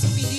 speedy.